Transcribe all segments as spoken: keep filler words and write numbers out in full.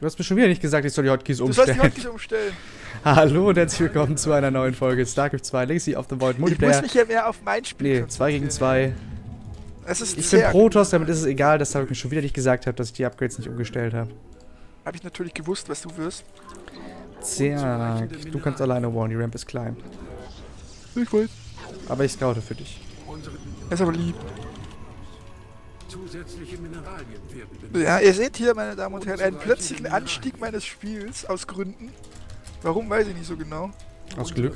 Du hast mir schon wieder nicht gesagt, ich soll die Hotkeys umstellen. Du sollst die Hotkeys umstellen. Hallo und herzlich willkommen zu einer neuen Folge StarCraft zwei Legacy of the Void Multiplayer. Ich muss mich ja mehr auf mein Spiel. Nee, zwei gegen zwei. Es ist ich bin Protoss, damit ist es egal, dass ich mir schon wieder nicht gesagt habe, dass ich die Upgrades nicht umgestellt habe. Habe ich natürlich gewusst, was du wirst. Zerk, du kannst alleine warnen, die Ramp ist klein. Ich weiß. Aber ich scoute für dich. Er ist aber lieb. Zusätzliche Mineralien werden. Ja, ihr seht hier, meine Damen und Herren, einen plötzlichen Anstieg meines Spiels aus Gründen. Warum, weiß ich nicht so genau. Aus Glück.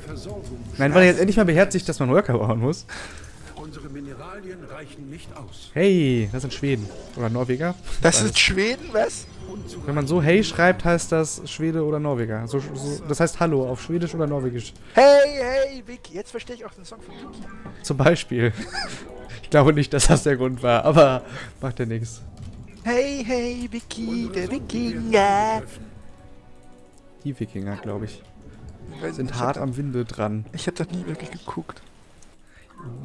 Nein, weil er jetzt endlich mal beherzigt, dass man Worker bauen muss. Unsere Mineralien reichen nicht aus. Hey, das sind Schweden. Oder Norweger. Das sind Schweden, was? Wenn man so hey schreibt, heißt das Schwede oder Norweger. So, so, das heißt Hallo auf Schwedisch oder Norwegisch. Hey, hey, Vicky. Jetzt verstehe ich auch den Song von Vicky. Zum Beispiel. Ich glaube nicht, dass das der Grund war, aber macht ja nichts. Hey, hey, Vicky, der Wikinger. Die Wikinger, glaube ich, sind ich hart am Winde dran. Ich habe das nie wirklich geguckt.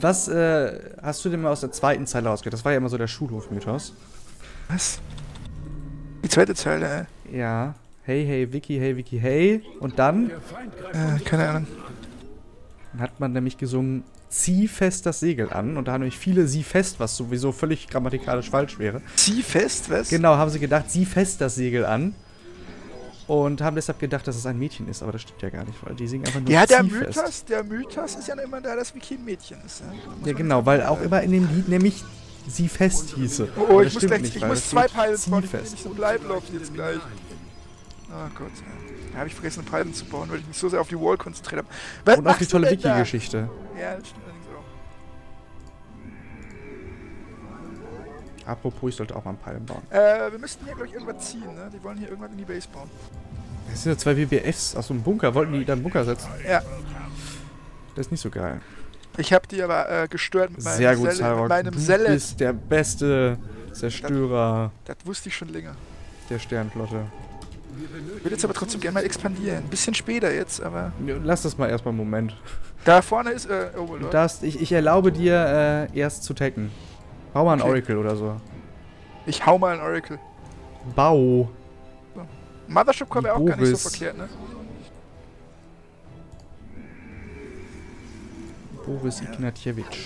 Was äh, hast du denn mal aus der zweiten Zeile rausgehört? Das war ja immer so der Schulhof-Mythos. Was? Die zweite Zeile, äh? Ja. Hey, hey, Vicky, hey, Vicky, hey. Und dann? Äh, keine Ahnung. Dann hat man nämlich gesungen, zieh fest das Segel an. Und da haben nämlich viele sie fest, was sowieso völlig grammatikalisch falsch wäre. Zieh fest, was? Genau, haben sie gedacht, zieh fest das Segel an. Und haben deshalb gedacht, dass es ein Mädchen ist, aber das stimmt ja gar nicht, weil die singen einfach nur. Ja, der Mythos, fest. Der Mythos ist ja immer da, dass Vicky ein Mädchen ist. Ja, ja genau, weil auch immer in dem Lied nämlich sie fest hieße. Oh, oh ich muss gleich, nicht, ich muss zwei Pilots bauen, ich will nicht so bleiben laufen jetzt gleich. Oh Gott, da habe ich vergessen, einen Pilot zu bauen, weil ich mich so sehr auf die Wall konzentriert habe. Was und auf die tolle Vicky-Geschichte. Ja, das stimmt allerdings auch. Apropos, ich sollte auch mal einen Pilot bauen. Äh, wir müssten hier, glaube ich, irgendwas ziehen, ne? Die wollen hier irgendwas in die Base bauen. Das sind ja zwei W B Fs aus so einem Bunker. Wollten die da einen Bunker setzen? Ja. Das ist nicht so geil. Ich habe die aber äh, gestört mit meinem Sehr gut, Zalrock. Du bist der beste Zerstörer. Das, das wusste ich schon länger. Der Sternflotte. Ich würde jetzt aber trotzdem gerne mal expandieren. Ein bisschen später jetzt, aber... Lass das mal erstmal einen Moment. Da vorne ist... Äh, oh, du darfst, ich, ich erlaube dir, äh, erst zu tacken. Bau mal ein okay. Oracle oder so. Ich hau mal ein Oracle. Bau. Mothership kommt ja auch gar nicht so verkehrt, ne? Boris Ignatjewitsch.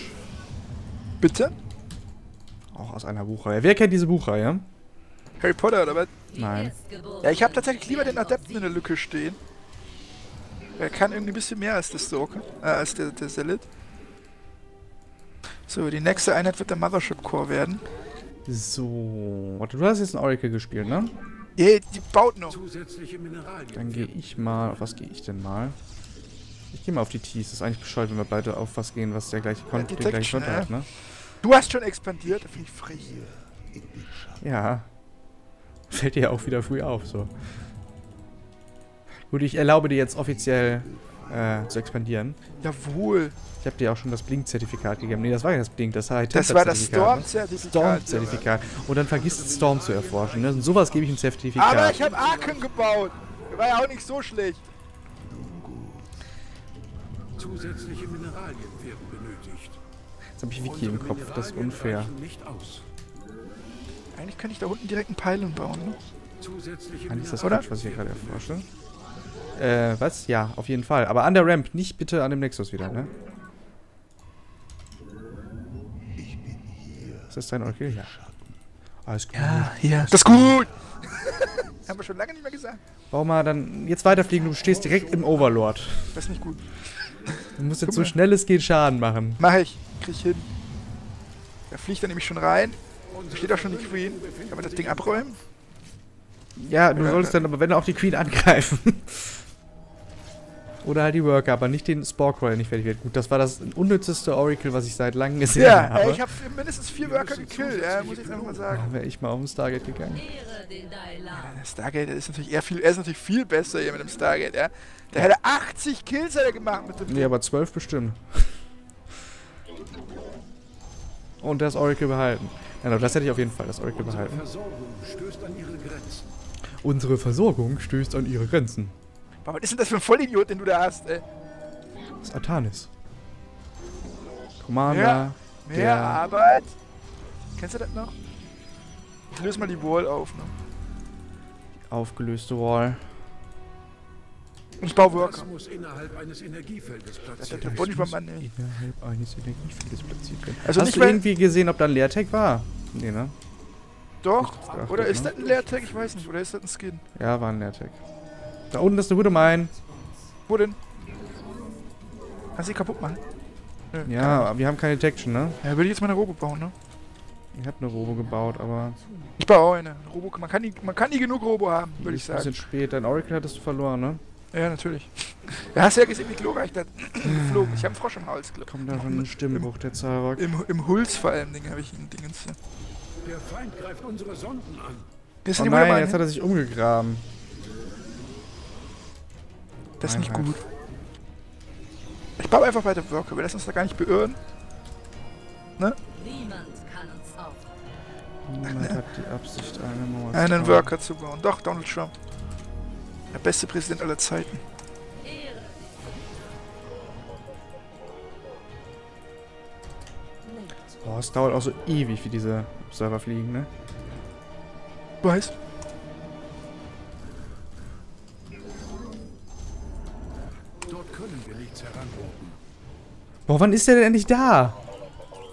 Bitte? Auch aus einer Buchreihe. Wer kennt diese Buchreihe? Harry Potter oder was? Nein. Ja, ich habe tatsächlich lieber den Adepten in der Lücke stehen. Er kann irgendwie ein bisschen mehr als das Sorge, äh, als der, der Zealot. So, die nächste Einheit wird der Mothership Core werden. So, warte, du hast jetzt ein Oracle gespielt, ne? Ja, yeah, die baut noch. Dann gehe ich mal, auf was gehe ich denn mal? Ich gehe mal auf die Tees. Das ist eigentlich bescheuert, wenn wir beide auf was gehen, was der gleiche Konter ja, gleiche äh. hat, ne? Du hast schon expandiert, da finde ich frech. Ja. Fällt dir ja auch wieder früh auf, so. Gut, ich erlaube dir jetzt offiziell äh, zu expandieren. Jawohl. Ich habe dir auch schon das Blink-Zertifikat gegeben. Nee, das war ja das Blink, das heißt das war das Storm-Zertifikat. Storm-Zertifikat. Und dann vergisst Storm zu erforschen. Ne? Und sowas gebe ich ein Zertifikat. Aber ich habe Arken gebaut. Der war ja auch nicht so schlecht. Zusätzliche Mineralien werden benötigt. Jetzt habe ich Wiki im Kopf, das ist unfair. Eigentlich könnte ich da unten direkt einen Pylon bauen, ne? Eigentlich ist das Quatsch, was ich hier gerade erforsche. Äh, was? Ja, auf jeden Fall. Aber an der Ramp, nicht bitte an dem Nexus wieder, ne? Ich bin hier. Ist das dein Oracle? Ja. Alles gut. Ja, ja. Das ist gut! Haben wir schon lange nicht mehr gesagt. Bau mal dann jetzt weiterfliegen, du stehst direkt im Overlord. Das ist nicht gut. Du musst jetzt so schnell es geht Schaden machen. Mach ich. Krieg ich hin. Da fliegt er nämlich schon rein. Da steht auch schon die Queen. Kann man das Ding abräumen? Ja, du solltest dann aber wenn auch die Queen angreifen. Oder halt die Worker, aber nicht den Sporkroll, der nicht fertig wird. Gut, das war das unnützeste Oracle, was ich seit langem gesehen ja, habe. Ja, ich habe mindestens vier Worker gekillt, ja, muss ich einfach mal sagen. Da wäre ich mal auf den Stargate gegangen. Ja, der Stargate ist natürlich eher viel, er ist natürlich viel besser hier mit dem Stargate, ja. Der hätte achtzig Kills hätte gemacht mit dem Nee, Ding. Aber zwölf bestimmt. Und das Oracle behalten. Ja, das hätte ich auf jeden Fall, das Oracle behalten. Unsere Versorgung stößt an ihre Grenzen. Was ist denn das für ein Vollidiot, den du da hast, ey? Das ist Artanis. Commander. Ja, mehr der Arbeit. Kennst du das noch? Ich löse mal die Wall auf, ne? Aufgelöste Wall. Ich baue Worker. Muss innerhalb eines Energiefeldes platziert werden. Innerhalb eines Energiefeldes platziert werden. Also hast du irgendwie gesehen, ob da ein Leertag war? Nee, ne? Doch. Geachtet, oder ist ne? das ein Leertag? Ich weiß nicht. Oder ist das ein Skin? Ja, war ein Leertag. Da unten ist eine Hude Mine. Wo denn? Kannst du die kaputt machen? Nö, ja, aber wir haben keine Detection, ne? Ja, würde ich jetzt mal eine Robo bauen, ne? Ich hab eine Robo gebaut, aber... Ich baue auch eine. Robo, man kann nie, man kann nie genug Robo haben, würde ich sagen. Ein bisschen spät. Dein Oracle hattest du verloren, ne? Ja, natürlich. Du hast ja gesehen, wie glorreich das geflogen. Ich habe einen Frosch im Hals, glaube ich. Kommt da schon eine Stimmenbuch, der Zalrock. Im, im, Im Hulz vor allem, habe ich ein Dingens. Der Feind greift unsere Sonden an. Das oh nein, jetzt hat er sich umgegraben. Das ist nein, nicht gut. Ich baue einfach weiter Worker, wir lassen uns da gar nicht beirren. Ne? Niemand kann uns auf. Niemand Ach, ne? hat die Absicht, eine Mauer zu Einen bauen. Worker zu bauen. Doch, Donald Trump. Der beste Präsident aller Zeiten. Oh, es dauert auch so ewig, wie diese Observer fliegen, ne? Du weißt. Dort können wir nichts heranrufen. Boah, wann ist der denn endlich da?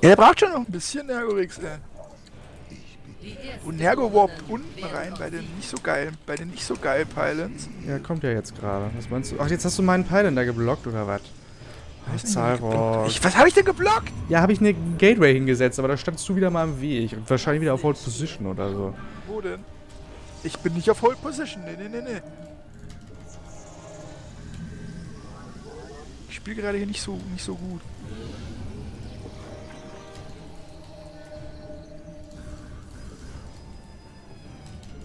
Ja, der braucht schon noch ein bisschen Nergorix, ey. Und Nergo warpt unten rein bei den nicht so geilen, bei den nicht so geilen Pylons. Ja, kommt ja jetzt gerade. Was meinst du? Ach, jetzt hast du meinen Pylon da geblockt, oder was? Ach, Zalrock. Ich, was hab ich denn geblockt? Ja, habe ich eine Gateway hingesetzt, aber da standst du wieder mal im Weg. Und wahrscheinlich wieder auf Hold Position oder so. Wo denn? Ich bin nicht auf Hold Position, nee, nee, nee, nee. Ich spiele gerade hier nicht so, nicht so gut.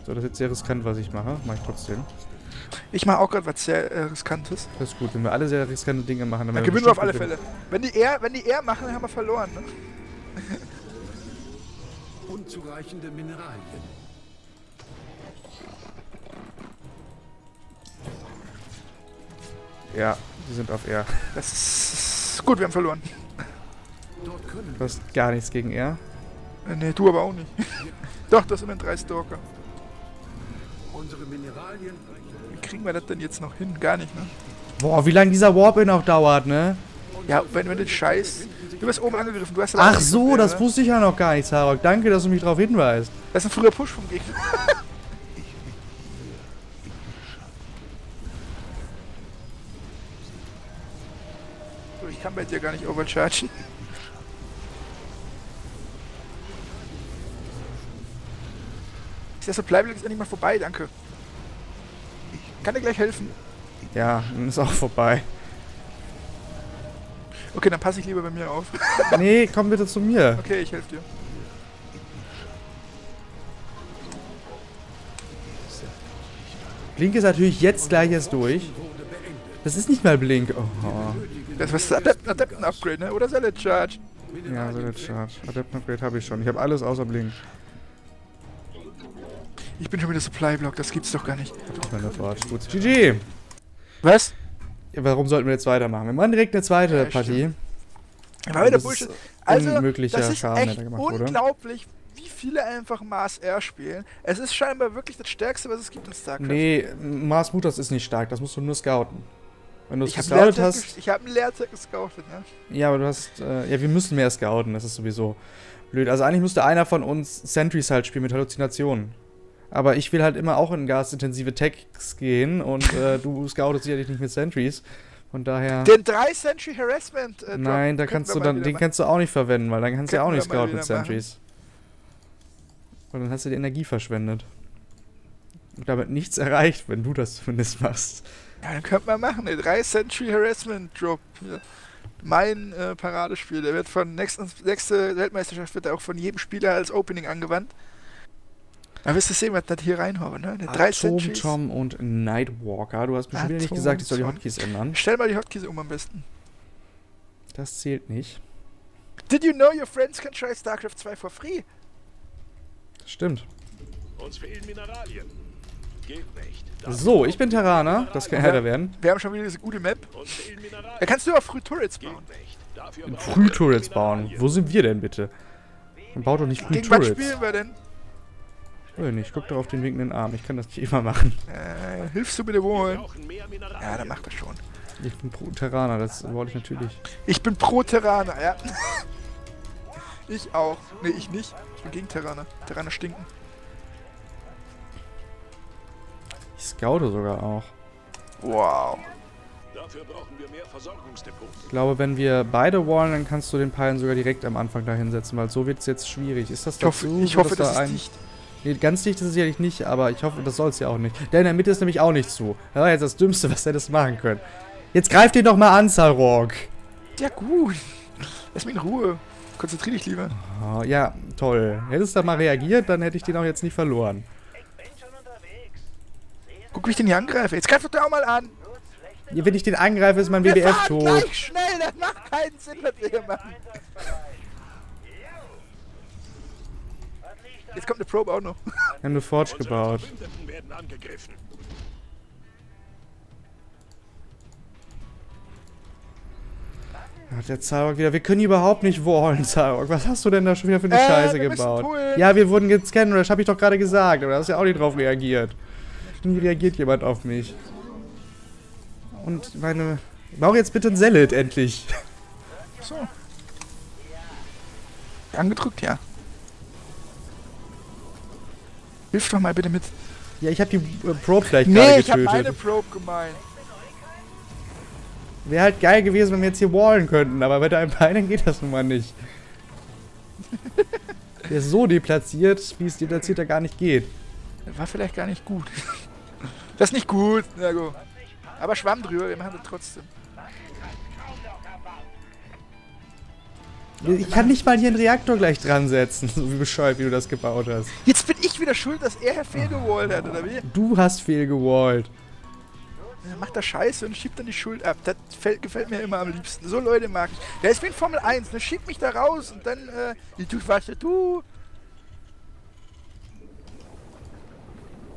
So, das ist jetzt sehr riskant, was ich mache. Mach ich trotzdem. Ich mache auch gerade was sehr äh, Riskantes. Das ist gut, wenn wir alle sehr riskante Dinge machen, dann, dann gewinnen wir auf alle Fälle. Wenn die eher, wenn die eher machen, dann haben wir verloren. Ne? Unzureichende Mineralien. Ja, die sind auf R. Das ist gut, wir haben verloren. Du hast gar nichts gegen R. Ne, du aber auch nicht. Doch, das sind drei Stalker. Wie kriegen wir das denn jetzt noch hin? Gar nicht, ne? Boah, wie lange dieser Warp-In auch dauert, ne? Ja, wenn wir den Scheiß... Du wirst oben angegriffen, du hast... Ja Ach so, mehr, das ne? wusste ich ja noch gar nicht, Zalrock. Danke, dass du mich darauf hinweist. Das ist ein früher Push vom Gegner. So, ich kann bei dir gar nicht overchargen. Der Supply-Block ist endlich mal vorbei, danke. Kann dir gleich helfen. Ja, dann ist auch vorbei. Okay, dann passe ich lieber bei mir auf. Nee, komm bitte zu mir. Okay, ich helfe dir. Blink ist natürlich jetzt gleich erst durch. Das ist nicht mal Blink. Oh. Das ist Adepten-Upgrade, ne? Oder Salad Charge? Ja, Salad Charge. Adepten-Upgrade habe ich schon. Ich habe alles außer Blink. Ich bin schon wieder Supply-Block, das gibt's doch gar nicht. Gut. G G! Was? Ja, warum sollten wir jetzt weitermachen? Wir machen direkt eine zweite ja, Partie. War wieder Bullshit. Also, das ist Schaden, echt unglaublich, wurde. wie viele einfach Mars R spielen. Es ist scheinbar wirklich das Stärkste, was es gibt in StarCraft. Nee, Mars Mutas ist nicht stark, das musst du nur scouten. Wenn du es gescoutet hast... Ich habe einen Leertag gescoutet, ne? Ja, aber du hast... Äh, ja, wir müssen mehr scouten, das ist sowieso blöd. Also eigentlich müsste einer von uns Sentries halt spielen mit Halluzinationen. Aber ich will halt immer auch in gasintensive Techs gehen und äh, du scoutest sicherlich nicht mit Sentries. Von daher. Den drei Sentry Harassment. Äh, Nein, da kannst du dann, den machen. kannst du auch nicht verwenden, weil dann kannst du ja auch nicht scouten mit Sentries. Und dann hast du die Energie verschwendet. Und damit nichts erreicht, wenn du das zumindest machst. Ja, dann könnte man machen, den drei Sentry Harassment Drop. Ja. Mein äh, Paradespiel, der wird von nächsten, nächste Weltmeisterschaft wird auch von jedem Spieler als Opening angewandt. Aber wirst du sehen, was das hier reinhauen, ne? Der Atom, Tom und Nightwalker. Du hast bestimmt wieder nicht gesagt, ich soll die Hotkeys ändern. Stell mal die Hotkeys um am besten. Das zählt nicht. Did you know your friends can try StarCraft zwei for free? Das stimmt. Uns fehlen Mineralien. Geht nicht. So, ich bin Terraner. Das kann härter werden. Wir haben schon wieder diese gute Map. Da kannst du aber früh Turrets bauen. Früh Turrets bauen? Wo sind wir denn bitte? Man baut doch nicht früh Turrets. Gegen was spielen wir denn? Oder nicht? Guck doch auf den winkenden Arm. Ich kann das nicht immer machen. Äh, hilfst du bitte wohl? Ja, dann mach das schon. Ich bin pro Terraner, das wollte ich natürlich. Ich bin pro Terraner, ja. Ich auch. Ne, ich nicht. Ich bin gegen Terraner. Terraner stinken. Ich scoute sogar auch. Wow. Dafür brauchen wir mehr Versorgungsdepots. Ich glaube, wenn wir beide wallen, dann kannst du den Peilen sogar direkt am Anfang da hinsetzen, weil so wird es jetzt schwierig. Ist das dazu? Ich hoffe, ich hoffe dass das da ist dicht. Nee, ganz dicht ist es sicherlich nicht, aber ich hoffe, das soll es ja auch nicht. Der in der Mitte ist nämlich auch nicht zu. Das war jetzt das Dümmste, was er das machen können. Jetzt greif den doch mal an, Zalrock. Ja gut. Lass mich in Ruhe. Konzentrier dich lieber. Oh, ja, toll. Hättest du da mal reagiert, dann hätte ich den auch jetzt nicht verloren. Guck, wie ich den hier angreife. Jetzt greif doch da auch mal an. Wenn ich den angreife, ist mein W B F tot. Gleich schnell, das macht keinen Sinn mit dem Mann. Jetzt kommt eine Probe auch noch. Wir haben eine Forge gebaut. Ach, der Zalrock wieder. Wir können überhaupt nicht wallen, Zalrock. Was hast du denn da schon wieder für eine äh, Scheiße gebaut? Ja, wir wurden gescannt, das habe ich doch gerade gesagt. Aber da hast du ja auch nicht drauf reagiert. Nie reagiert jemand auf mich. Und meine... Bau jetzt bitte ein Zealot, endlich. So. Angedrückt, ja. Hilf doch mal bitte mit. Ja, ich habe die äh, Probe vielleicht nee, gerade getötet. Nee, ich habe meine Probe gemeint. Wäre halt geil gewesen, wenn wir jetzt hier wallen könnten, aber bei deinem Beinen geht das nun mal nicht. Der ist so deplatziert, wie es deplatzierter gar nicht geht. Das war vielleicht gar nicht gut. Das ist nicht gut, na gut. Aber Schwamm drüber, wir machen das trotzdem. Ich kann nicht mal hier einen Reaktor gleich dran setzen, so wie bescheuert, wie du das gebaut hast. Jetzt bin ich wieder schuld, dass er fehlgewallt hat, oder wie? Du hast fehlgewallt. Er macht das scheiße und schiebt dann die Schuld ab. Das gefällt, gefällt mir immer am liebsten. So Leute mag ich. Der ist wie in Formel eins, ne? Schiebt mich da raus und dann, äh, du warst ja du.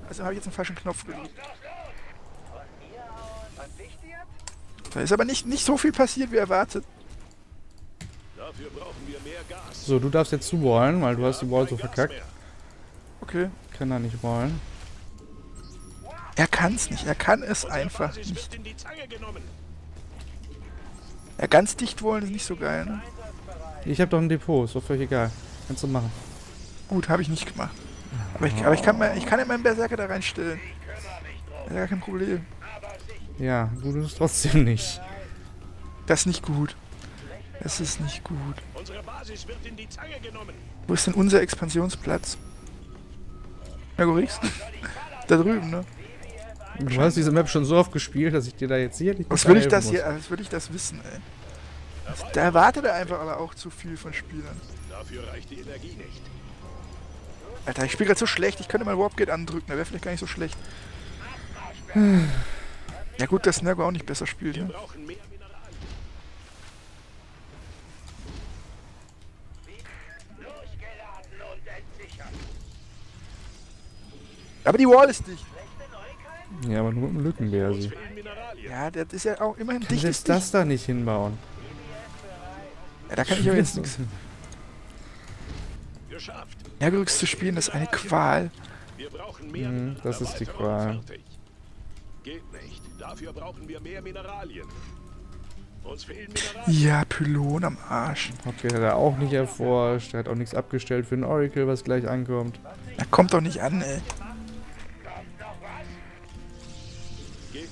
Also habe ich jetzt einen falschen Knopf gedrückt. Da ist aber nicht, nicht so viel passiert, wie erwartet. Dafür brauchen wir mehr Gas. So, du darfst jetzt zuwallen, weil du hast die Wall so verkackt. Okay. Ich kann da nicht wallen. Er kann es nicht, er kann es einfach nicht. Ja, ganz dicht wollen ist nicht so geil, ne? Ich habe doch ein Depot, ist doch völlig egal. Kannst du machen. Gut, habe ich nicht gemacht. Aber ich, aber ich kann mein, ich kann in meinen Berserker da reinstellen. Das ist gar kein Problem. Ja, gut ist es trotzdem nicht. Das ist nicht gut. Das ist nicht gut. Unsere Basis wird in die Zange genommen. Wo ist denn unser Expansionsplatz? Nergorix? Da drüben, ne? Du hast diese Map schon so oft gespielt, dass ich dir da jetzt hier nicht was will ich das muss. Hier, was will ich das wissen, ey? Das, da erwartet er einfach aber auch zu viel von Spielern. Dafür reicht die Energie nicht. Alter, ich spiele gerade so schlecht, ich könnte mal Warp Gate andrücken, da wäre vielleicht gar nicht so schlecht. Ja gut, dass Nergo auch nicht besser spielt, ne? Aber die Wall ist dicht. Ja, aber nur mit dem Lückenberse. Ja, das ist ja auch immerhin dicht. Kannst du das da nicht hinbauen? Ja, da kann ich aber jetzt nichts hin. Nergorix zu spielen ist eine Qual. Mhm, das ist die Qual. Geht nicht. Dafür brauchen wir mehr Mineralien. Uns fehlen Mineralien. Ja, Pylon am Arsch. Okay, hat er auch nicht erforscht. Er hat auch nichts abgestellt für ein Oracle, was gleich ankommt. Er kommt doch nicht an, ey. Geht nicht.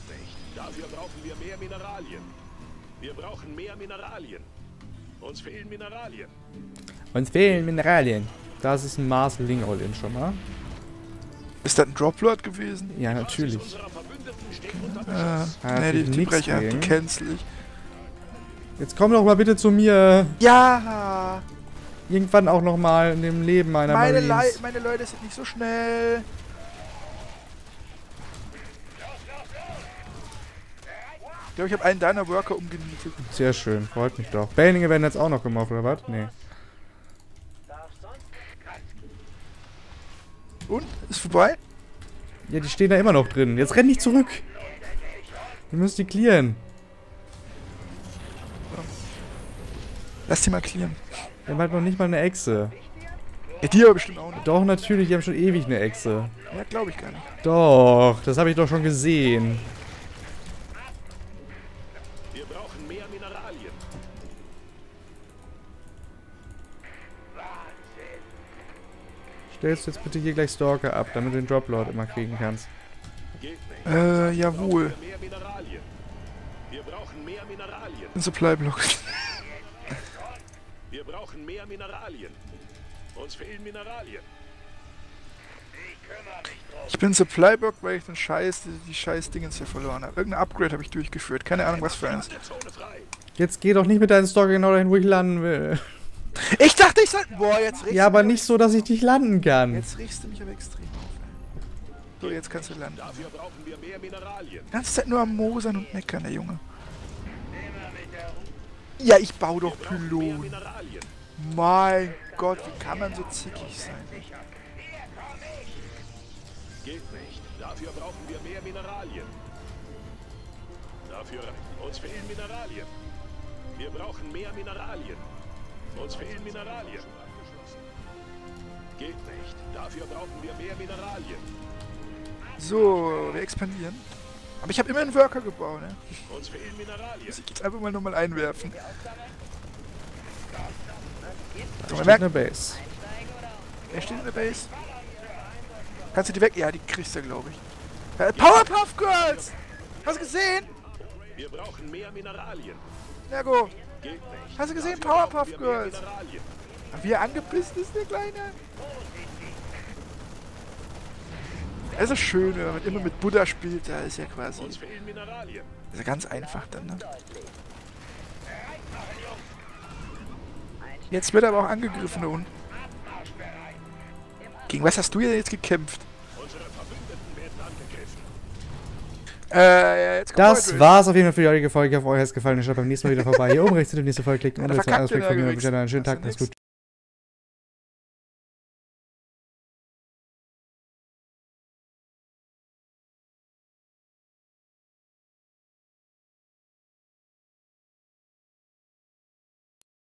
Dafür brauchen wir mehr Mineralien. Wir brauchen mehr Mineralien. Uns fehlen Mineralien. Uns fehlen Mineralien. Das ist ein Mars-Ling All-In schon mal. Ist das ein Droplord gewesen? Ja, natürlich. Ah, ne, die, die Brecher, die cancel ich. Jetzt komm doch mal bitte zu mir. Ja. Irgendwann auch noch mal in dem Leben meiner meine Marines. Le meine Leute sind nicht so schnell. Ich glaube, ich habe einen deiner Worker umgenietet. Sehr schön, freut mich doch. Baninge werden jetzt auch noch gemobbt, oder was? Nee. Und? Ist vorbei? Ja, die stehen da immer noch drin. Jetzt renn nicht zurück. Wir müssen die clearen. Lass die mal clearen. Er hat noch nicht mal eine Echse. Die haben bestimmt auch nicht. Doch, natürlich, die haben schon ewig eine Echse. Ja, glaube ich gar nicht. Doch, das habe ich doch schon gesehen. Wir brauchen mehr Mineralien. Stellst du jetzt bitte hier gleich Stalker ab, damit du den Droplord immer kriegen kannst. Äh, jawohl. Wir brauchen mehr Mineralien. Ein Supply-Block. Wir brauchen mehr Mineralien. Uns fehlen Mineralien. Ich bin Supply-Block, weil ich den Scheiß, die Scheiß-Dingens hier verloren habe. Irgendein Upgrade habe ich durchgeführt. Keine Ahnung, was für eins. Jetzt geh doch nicht mit deinen Stalker genau dahin, wo ich landen will. Ich dachte, ich soll... Boah, jetzt riechst du... Ja, aber nicht so, dass ich dich landen kann. Jetzt riechst du mich aber extrem auf. So, jetzt kannst du landen. Dafür brauchen wir mehr Mineralien. Die ganze Zeit nur am Mosern und Meckern, der Junge. Ja, ich baue doch Pylonen. Mein Gott, wie kann man so zickig sein? Geht nicht. Dafür brauchen wir mehr Mineralien. Dafür uns fehlen Mineralien. Wir brauchen mehr Mineralien. Uns fehlen Mineralien. Geht nicht. Dafür brauchen wir mehr Mineralien. So, wir expandieren. Aber ich habe immer einen Worker gebaut, ne? Uns fehlen Mineralien. Das geht einfach mal nochmal einwerfen. Da steht eine Base. Er steht in der Base. Kannst du die weg? Ja, die kriegst du, glaube ich. Äh, Powerpuff Girls! Hast du gesehen? Wir brauchen mehr Mineralien. Nergo! Hast du gesehen, Powerpuff Girls? Wie er angepisst ist, der Kleine. Es ist das Schöne, wenn man immer mit Buddha spielt, da ist ja quasi... Uns fehlen Mineralien. Ist ja ganz einfach dann, ne? Jetzt wird er aber auch angegriffen da unten. Gegen was hast du denn jetzt gekämpft? Unsere Verbündeten werden angegriffen. Äh, jetzt das war's auf jeden Fall für die heutige Folge. Ich hoffe, euch hat's gefallen. Schaut beim nächsten Mal wieder vorbei. Hier oben rechts in die nächste Folge klicken. Und jetzt mal alles weg von mir. Einen schönen Tag. Alles gut.